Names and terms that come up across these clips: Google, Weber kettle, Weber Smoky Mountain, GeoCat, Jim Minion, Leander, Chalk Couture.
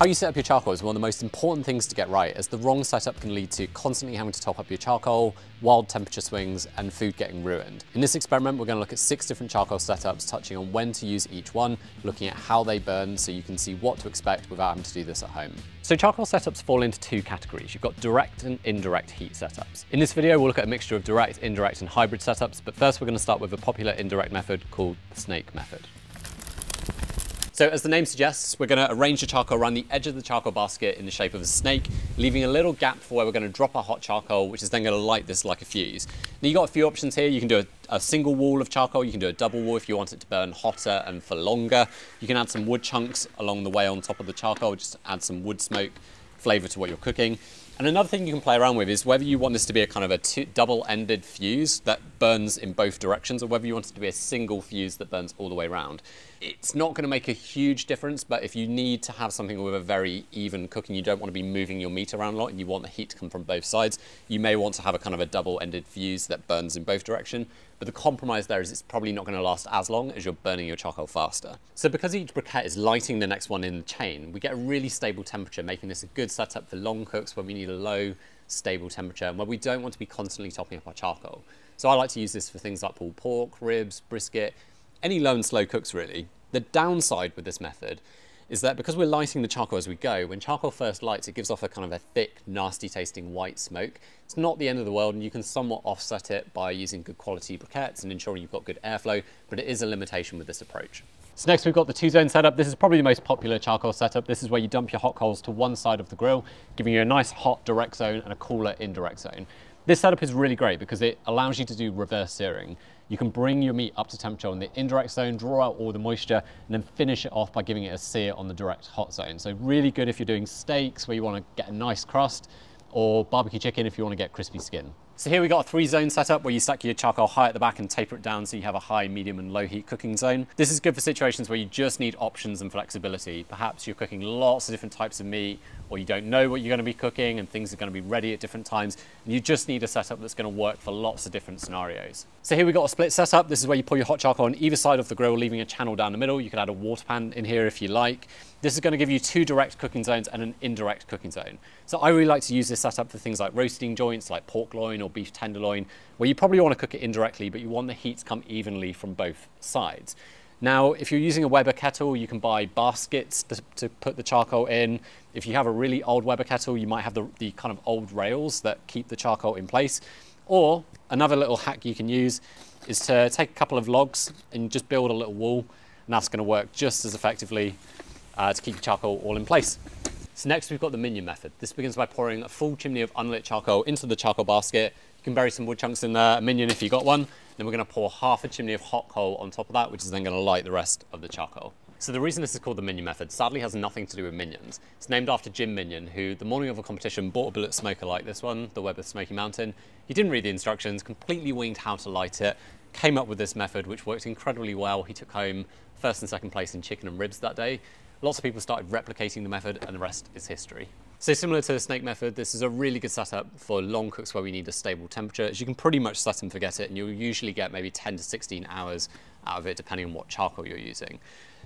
How you set up your charcoal is one of the most important things to get right, as the wrong setup can lead to constantly having to top up your charcoal, wild temperature swings, and food getting ruined. In this experiment, we're going to look at 6 different charcoal setups, touching on when to use each one, looking at how they burn so you can see what to expect without having to do this at home. So charcoal setups fall into 2 categories. You've got direct and indirect heat setups. In this video, we'll look at a mixture of direct, indirect, and hybrid setups, but first we're going to start with a popular indirect method called the snake method. So as the name suggests, we're going to arrange the charcoal around the edge of the charcoal basket in the shape of a snake, leaving a little gap for where we're going to drop our hot charcoal, which is then going to light this like a fuse. Now you've got a few options here. You can do a single wall of charcoal, you can do a double wall if you want it to burn hotter and for longer. You can add some wood chunks along the way on top of the charcoal, just add some wood smoke flavor to what you're cooking. And another thing you can play around with is whether you want this to be a kind of a double-ended fuse that burns in both directions, or whether you want it to be a single fuse that burns all the way around. It's not going to make a huge difference, but if you need to have something with a very even cooking, you don't want to be moving your meat around a lot and you want the heat to come from both sides, you may want to have a kind of a double-ended fuse that burns in both directions. But the compromise there is it's probably not going to last as long as you're burning your charcoal faster. So because each briquette is lighting the next one in the chain, we get a really stable temperature, making this a good setup for long cooks when we need a low, stable temperature and where we don't want to be constantly topping up our charcoal. So I like to use this for things like pulled pork, ribs, brisket, any low and slow cooks really. The downside with this method is that because we're lighting the charcoal as we go, when charcoal first lights, it gives off a kind of a thick, nasty tasting white smoke. It's not the end of the world, and you can somewhat offset it by using good quality briquettes and ensuring you've got good airflow, but it is a limitation with this approach. So next we've got the 2-zone setup. This is probably the most popular charcoal setup. This is where you dump your hot coals to one side of the grill, giving you a nice hot direct zone and a cooler indirect zone. This setup is really great because it allows you to do reverse searing. You can bring your meat up to temperature on the indirect zone, draw out all the moisture, and then finish it off by giving it a sear on the direct hot zone. So really good if you're doing steaks where you want to get a nice crust, or barbecue chicken if you want to get crispy skin. So here we got a 3-zone setup where you stack your charcoal high at the back and taper it down so you have a high, medium and low heat cooking zone. This is good for situations where you just need options and flexibility. Perhaps you're cooking lots of different types of meat, or you don't know what you're going to be cooking and things are going to be ready at different times, and you just need a setup that's going to work for lots of different scenarios. So here we got a split setup. This is where you pour your hot charcoal on either side of the grill, leaving a channel down the middle. You could add a water pan in here if you like. This is going to give you 2 direct cooking zones and an indirect cooking zone. So I really like to use this setup for things like roasting joints, like pork loin or beef tenderloin, where you probably want to cook it indirectly, but you want the heat to come evenly from both sides. Now, if you're using a Weber kettle, you can buy baskets to put the charcoal in. If you have a really old Weber kettle, you might have the kind of old rails that keep the charcoal in place. Or another little hack you can use is to take a couple of logs and just build a little wall, and that's going to work just as effectively to keep your charcoal all in place. So next we've got the Minion method. This begins by pouring a full chimney of unlit charcoal into the charcoal basket. You can bury some wood chunks in there, a Minion if you got one. Then we're going to pour half a chimney of hot coal on top of that, which is then going to light the rest of the charcoal. So the reason this is called the Minion method sadly has nothing to do with minions. It's named after Jim Minion, who the morning of a competition bought a billet smoker like this one, the Weber Smoky Mountain. He didn't read the instructions, completely winged how to light it, came up with this method which worked incredibly well. He took home 1st and 2nd place in chicken and ribs that day. Lots of people started replicating the method, and the rest is history. So similar to the snake method, this is a really good setup for long cooks where we need a stable temperature, as you can pretty much set and forget it, and you'll usually get maybe 10 to 16 hours out of it, depending on what charcoal you're using.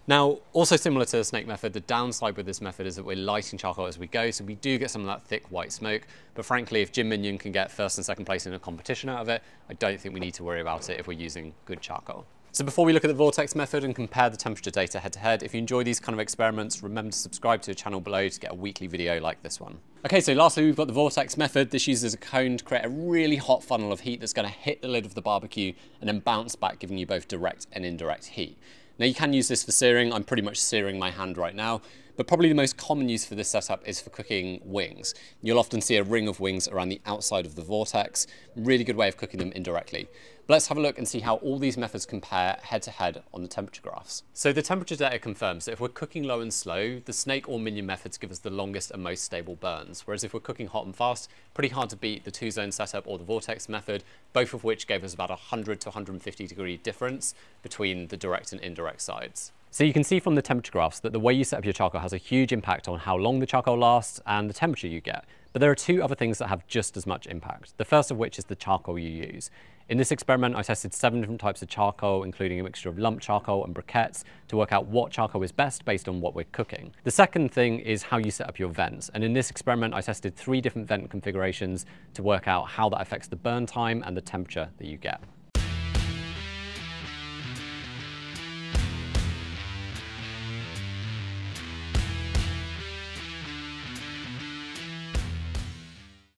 Now, also similar to the snake method, the downside with this method is that we're lighting charcoal as we go, so we do get some of that thick white smoke. But frankly, if Jim Minion can get 1st and 2nd place in a competition out of it, I don't think we need to worry about it if we're using good charcoal. So before we look at the vortex method and compare the temperature data head to head, if you enjoy these kind of experiments, remember to subscribe to the channel below to get a weekly video like this one. Okay, so lastly, we've got the vortex method. This uses a cone to create a really hot funnel of heat that's going to hit the lid of the barbecue and then bounce back, giving you both direct and indirect heat. Now you can use this for searing. I'm pretty much searing my hand right now, but probably the most common use for this setup is for cooking wings. You'll often see a ring of wings around the outside of the vortex. Really good way of cooking them indirectly. But let's have a look and see how all these methods compare head to head on the temperature graphs. So the temperature data confirms that if we're cooking low and slow, the snake or Minion methods give us the longest and most stable burns. Whereas if we're cooking hot and fast, pretty hard to beat the 2-zone setup or the vortex method, both of which gave us about 100 to 150 degree difference between the direct and indirect sides. So you can see from the temperature graphs that the way you set up your charcoal has a huge impact on how long the charcoal lasts and the temperature you get. But there are 2 other things that have just as much impact. The first of which is the charcoal you use. In this experiment, I tested 7 different types of charcoal, including a mixture of lump charcoal and briquettes, to work out what charcoal is best based on what we're cooking. The second thing is how you set up your vents. And in this experiment, I tested 3 different vent configurations to work out how that affects the burn time and the temperature that you get.